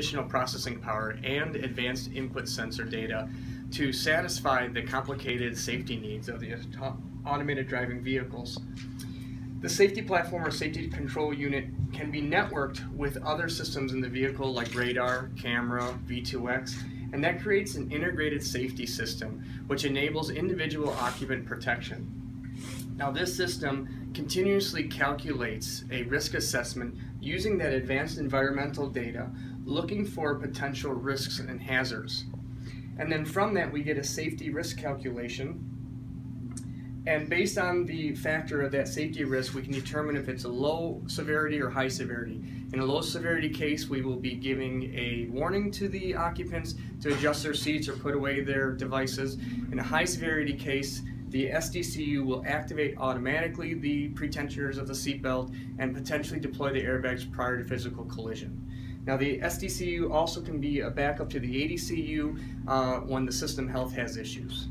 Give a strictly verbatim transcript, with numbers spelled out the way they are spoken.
additional processing power and advanced input sensor data to satisfy the complicated safety needs of the automated driving vehicles. The safety platform or safety control unit can be networked with other systems in the vehicle like radar, camera, V two X, and that creates an integrated safety system which enables individual occupant protection. Now, this system continuously calculates a risk assessment using that advanced environmental data, looking for potential risks and hazards. And then from that we get a safety risk calculation. And based on the factor of that safety risk, we can determine if it's a low severity or high severity. In a low severity case, we will be giving a warning to the occupants to adjust their seats or put away their devices. In a high severity case, the S D C U will activate automatically the pretensioners of the seatbelt and potentially deploy the airbags prior to physical collision. Now, the S D C U also can be a backup to the A D C U uh, when the system health has issues.